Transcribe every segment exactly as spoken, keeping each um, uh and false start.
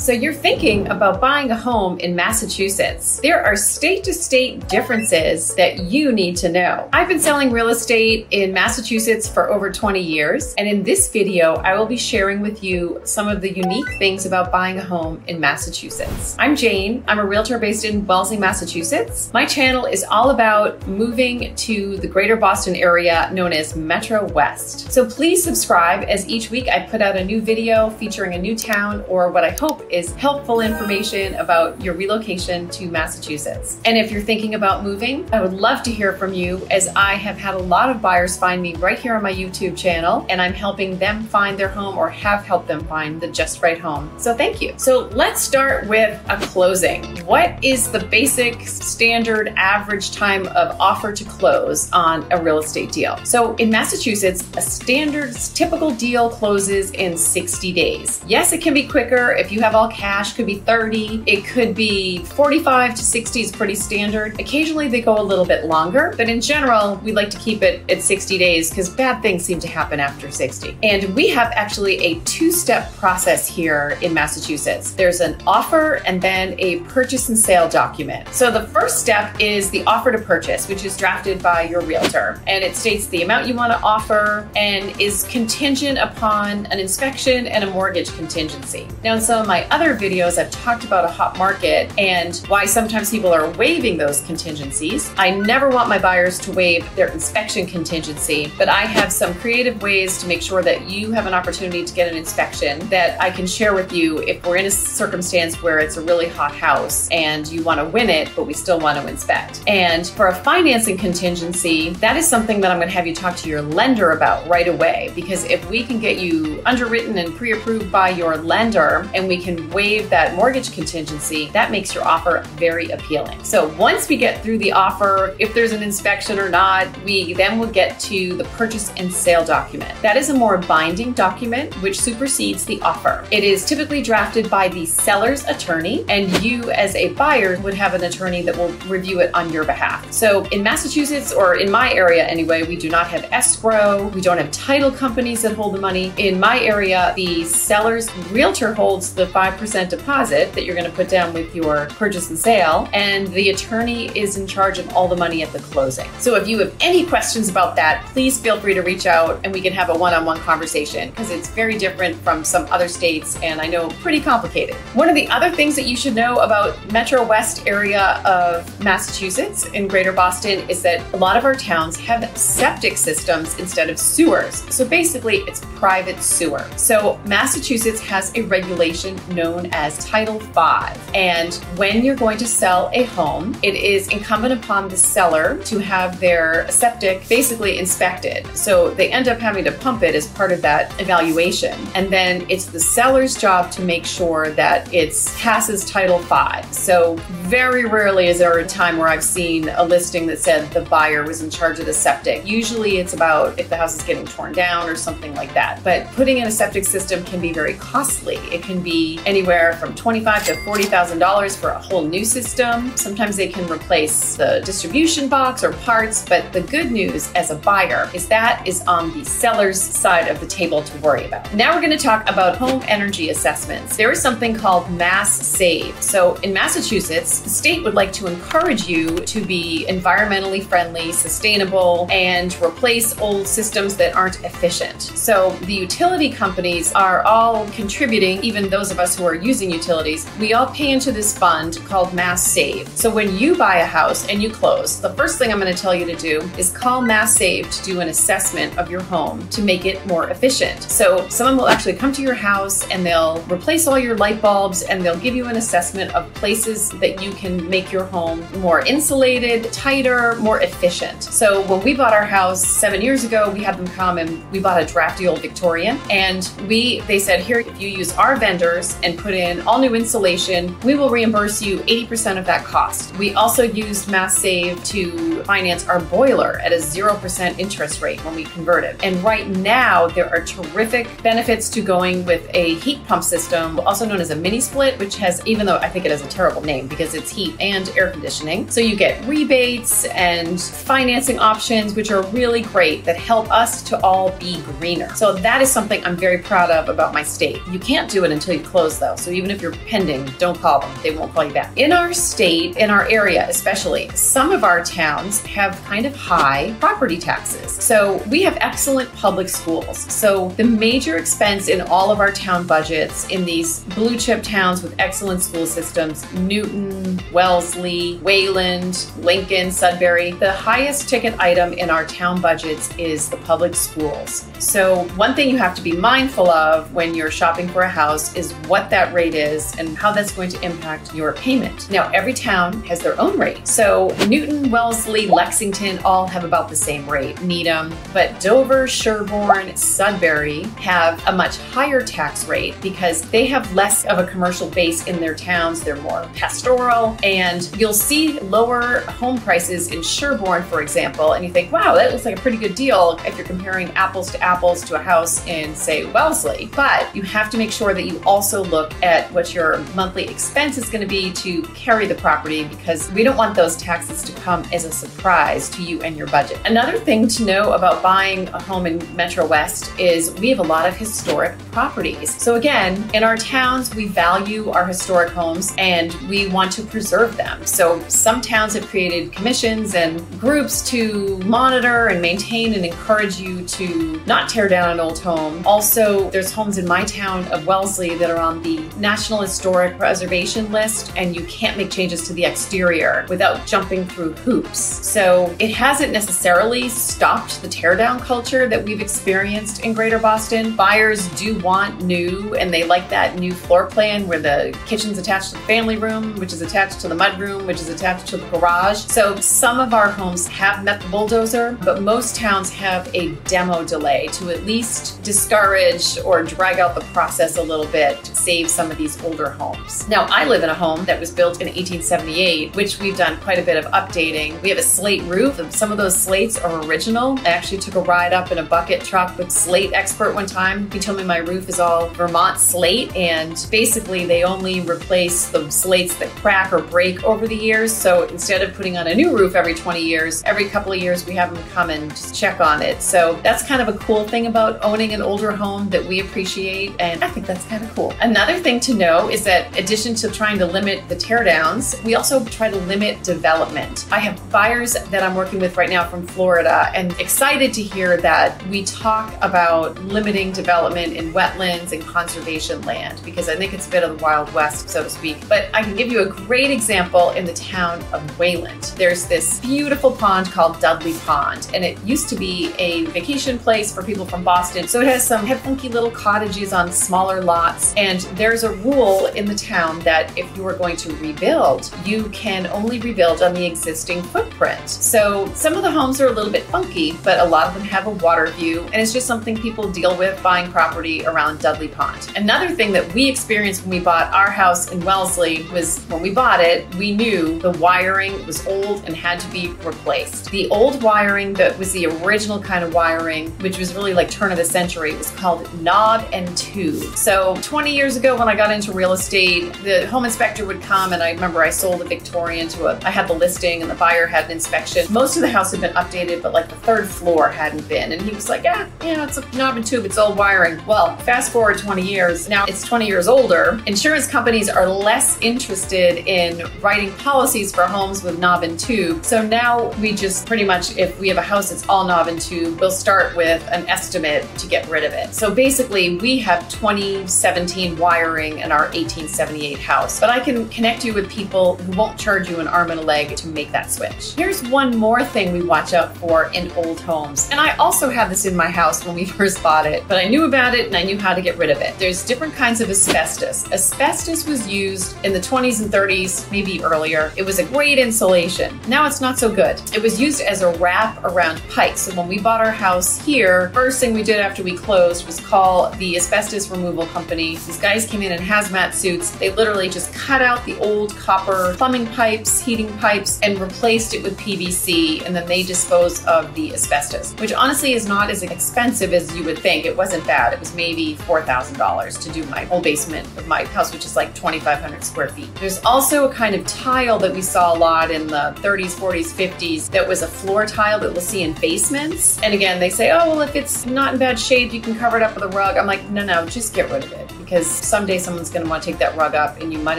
So you're thinking about buying a home in Massachusetts. There are state-to-state differences that you need to know. I've been selling real estate in Massachusetts for over twenty years, and in this video, I will be sharing with you some of the unique things about buying a home in Massachusetts. I'm Jane. I'm a realtor based in Wellesley, Massachusetts. My channel is all about moving to the greater Boston area known as Metro West. So please subscribe, as each week I put out a new video featuring a new town or what I hope is helpful information about your relocation to Massachusetts. And if you're thinking about moving, I would love to hear from you, as I have had a lot of buyers find me right here on my YouTube channel, and I'm helping them find their home or have helped them find the just right home. So thank you. So let's start with a closing. What is the basic standard average time of offer to close on a real estate deal? So in Massachusetts, a standard typical deal closes in sixty days. Yes, it can be quicker. If you have all cash, could be thirty. It could be forty-five to sixty is pretty standard. Occasionally they go a little bit longer, but in general, we like to keep it at sixty days because bad things seem to happen after sixty. And we have actually a two-step process here in Massachusetts. There's an offer and then a purchase and sale document. So the first step is the offer to purchase, which is drafted by your realtor. And it states the amount you want to offer and is contingent upon an inspection and a mortgage contingency. Now, in some of my other videos, I've talked about a hot market and why sometimes people are waiving those contingencies. I never want my buyers to waive their inspection contingency, but I have some creative ways to make sure that you have an opportunity to get an inspection that I can share with you if we're in a circumstance where it's a really hot house and you want to win it, but we still want to inspect. And for a financing contingency, that is something that I'm going to have you talk to your lender about right away, because if we can get you underwritten and pre-approved by your lender and we can waive that mortgage contingency, that makes your offer very appealing. So once we get through the offer, if there's an inspection or not, we then will get to the purchase and sale document. That is a more binding document which supersedes the offer. It is typically drafted by the seller's attorney, and you as a buyer would have an attorney that will review it on your behalf. So in Massachusetts, or in my area anyway, we do not have escrow. We don't have title companies that hold the money. In my area, the seller's realtor holds the five percent deposit that you're going to put down with your purchase and sale, and the attorney is in charge of all the money at the closing. So if you have any questions about that, please feel free to reach out and we can have a one-on-one conversation, because it's very different from some other states and I know pretty complicated. One of the other things that you should know about Metro West area of Massachusetts in Greater Boston is that a lot of our towns have septic systems instead of sewers. So basically it's private sewer. So Massachusetts has a regulation known as Title five. And when you're going to sell a home, it is incumbent upon the seller to have their septic basically inspected. So they end up having to pump it as part of that evaluation. And then it's the seller's job to make sure that it passes Title five. So very rarely is there a time where I've seen a listing that said the buyer was in charge of the septic. Usually it's about if the house is getting torn down or something like that. But putting in a septic system can be very costly. It can be anywhere from twenty-five thousand to forty thousand dollars for a whole new system. Sometimes they can replace the distribution box or parts, but the good news as a buyer is that is on the seller's side of the table to worry about. Now we're going to talk about home energy assessments. There is something called Mass Save. So in Massachusetts, the state would like to encourage you to be environmentally friendly, sustainable, and replace old systems that aren't efficient. So the utility companies are all contributing, even those of us who are using utilities, we all pay into this fund called Mass Save. So when you buy a house and you close, the first thing I'm going to tell you to do is call Mass Save to do an assessment of your home to make it more efficient. So someone will actually come to your house and they'll replace all your light bulbs and they'll give you an assessment of places that you can make your home more insulated, tighter, more efficient. So when we bought our house seven years ago, we had them come and we bought a drafty old Victorian, and we they said, here, if you use our vendors and put in all new insulation, we will reimburse you eighty percent of that cost. We also used Mass Save to finance our boiler at a zero percent interest rate when we converted. And right now there are terrific benefits to going with a heat pump system, also known as a mini split, which has, even though I think it has a terrible name because it's heat and air conditioning. So you get rebates and financing options, which are really great that help us to all be greener. So that is something I'm very proud of about my state. You can't do it until you close closed though, so even if you're pending, don't call them. They won't call you back. In our state, in our area especially, some of our towns have kind of high property taxes. So we have excellent public schools. So the major expense in all of our town budgets in these blue chip towns with excellent school systems, Newton, Wellesley, Wayland, Lincoln, Sudbury, the highest ticket item in our town budgets is the public schools. So one thing you have to be mindful of when you're shopping for a house is what that rate is and how that's going to impact your payment. Now, every town has their own rate. So Newton, Wellesley, Lexington all have about the same rate, Needham, but Dover, Sherborn, Sudbury have a much higher tax rate because they have less of a commercial base in their towns. They're more pastoral, and you'll see lower home prices in Sherborn, for example, and you think, wow, that looks like a pretty good deal if you're comparing apples to apples to a house in, say, Wellesley. But you have to make sure that you also look at what your monthly expense is going to be to carry the property, because we don't want those taxes to come as a surprise to you and your budget. Another thing to know about buying a home in Metro West is we have a lot of historic properties. So again, in our towns, we value our historic homes and we want to preserve them. So some towns have created commissions and groups to monitor and maintain and encourage you to not tear down an old home. Also, there's homes in my town of Wellesley that are on the National Historic Preservation List, and you can't make changes to the exterior without jumping through hoops. So it hasn't necessarily stopped the teardown culture that we've experienced in Greater Boston. Buyers do want new, and they like that new floor plan where the kitchen's attached to the family room, which is attached to the mud room, which is attached to the garage. So some of our homes have met the bulldozer, but most towns have a demo delay to at least discourage or drag out the process a little bit to save some of these older homes. Now, I live in a home that was built in eighteen seventy-eight, which we've done quite a bit of updating. We have a slate roof. Some of those slates are original. I actually took a ride up in a bucket truck with slate expert one time. He told me my roof is all Vermont slate, and basically they only replace the slates that crack or break over the years. So instead of putting on a new roof every twenty years, every couple of years we have them come and just check on it. So that's kind of a cool thing about owning an older home that we appreciate, and I think that's kind of cool. Another thing to know is that in addition to trying to limit the teardowns, we also try to limit development. I have buyers that I'm working with right now from Florida, and excited to hear that we talk about about limiting development in wetlands and conservation land, because I think it's a bit of the Wild West, so to speak. But I can give you a great example in the town of Wayland. There's this beautiful pond called Dudley Pond, and it used to be a vacation place for people from Boston. So it has some funky little cottages on smaller lots, and there's a rule in the town that if you are going to rebuild, you can only rebuild on the existing footprint. So some of the homes are a little bit funky, but a lot of them have a water view, and it's just something Something people deal with buying property around Dudley Pond. Another thing that we experienced when we bought our house in Wellesley was, when we bought it, we knew the wiring was old and had to be replaced. The old wiring that was the original kind of wiring, which was really like turn of the century, was called knob and tube. So twenty years ago when I got into real estate, the home inspector would come, and I remember I sold a Victorian to a, I had the listing and the buyer had an inspection. Most of the house had been updated, but like the third floor hadn't been. And he was like, yeah, yeah, it's a knob and tube, it's old wiring. Well, fast forward twenty years, now it's twenty years older. Insurance companies are less interested in writing policies for homes with knob and tube. So now we just pretty much, if we have a house that's all knob and tube, we'll start with an estimate to get rid of it. So basically we have twenty seventeen wiring in our eighteen seventy-eight house, but I can connect you with people who won't charge you an arm and a leg to make that switch. Here's one more thing we watch out for in old homes. And I also have this in my house when we first bought it, but I knew about it and I knew how to get rid of it. There's different kinds of asbestos. Asbestos was used in the twenties and thirties, maybe earlier. It was a great insulation. Now it's not so good. It was used as a wrap around pipes. So when we bought our house here, first thing we did after we closed was call the asbestos removal company. These guys came in in hazmat suits. They literally just cut out the old copper plumbing pipes, heating pipes, and replaced it with P V C, and then they dispose of the asbestos, which honestly is not as expensive as you would think. It wasn't bad. It was maybe four thousand dollars to do my whole basement of my house, which is like twenty-five hundred square feet. There's also a kind of tile that we saw a lot in the thirties, forties, fifties that was a floor tile that we'll see in basements. And again, they say, oh, well, if it's not in bad shape, you can cover it up with a rug. I'm like, no, no, just get rid of it. because someday someone's going to want to take that rug up and you might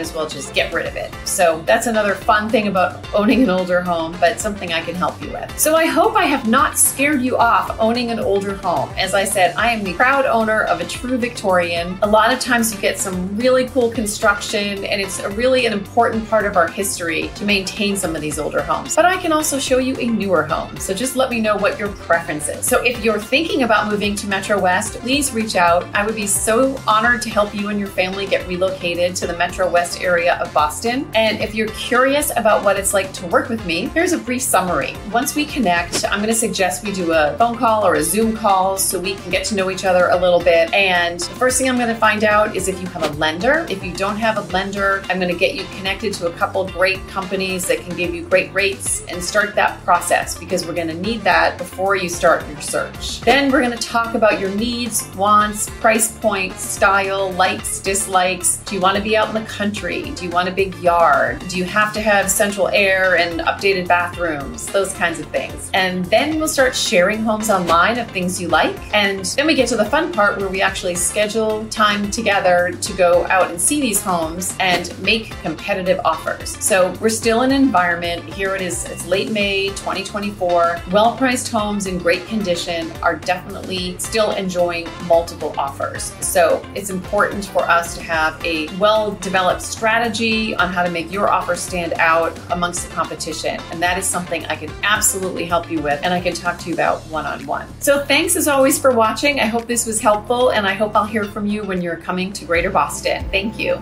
as well just get rid of it. So that's another fun thing about owning an older home, but something I can help you with. So I hope I have not scared you off owning an older home. As I said, I am the proud owner of a true Victorian. A lot of times you get some really cool construction, and it's a really an important part of our history to maintain some of these older homes. But I can also show you a newer home. So just let me know what your preference is. So if you're thinking about moving to Metro West, please reach out. I would be so honored to help you and your family get relocated to the Metro West area of Boston. And if you're curious about what it's like to work with me, here's a brief summary. Once we connect, I'm going to suggest we do a phone call or a Zoom call so we can get to know each other a little bit. And the first thing I'm going to find out is if you have a lender. If you don't have a lender, I'm going to get you connected to a couple great companies that can give you great rates and start that process, because we're going to need that before you start your search. Then we're going to talk about your needs, wants, price point, style, likes, dislikes. Do you want to be out in the country? Do you want a big yard? Do you have to have central air and updated bathrooms? Those kinds of things. And then we'll start sharing homes online of things you like. And then we get to the fun part where we actually schedule time together to go out and see these homes and make competitive offers. So we're still in an environment. Here it is, it's late May twenty twenty-four. Well-priced homes in great condition are definitely still enjoying multiple offers. So it's important for us to have a well-developed strategy on how to make your offer stand out amongst the competition. And that is something I can absolutely help you with, and I can talk to you about one-on-one. So thanks as always for watching. I hope this was helpful, and I hope I'll hear from you when you're coming to Greater Boston. Thank you.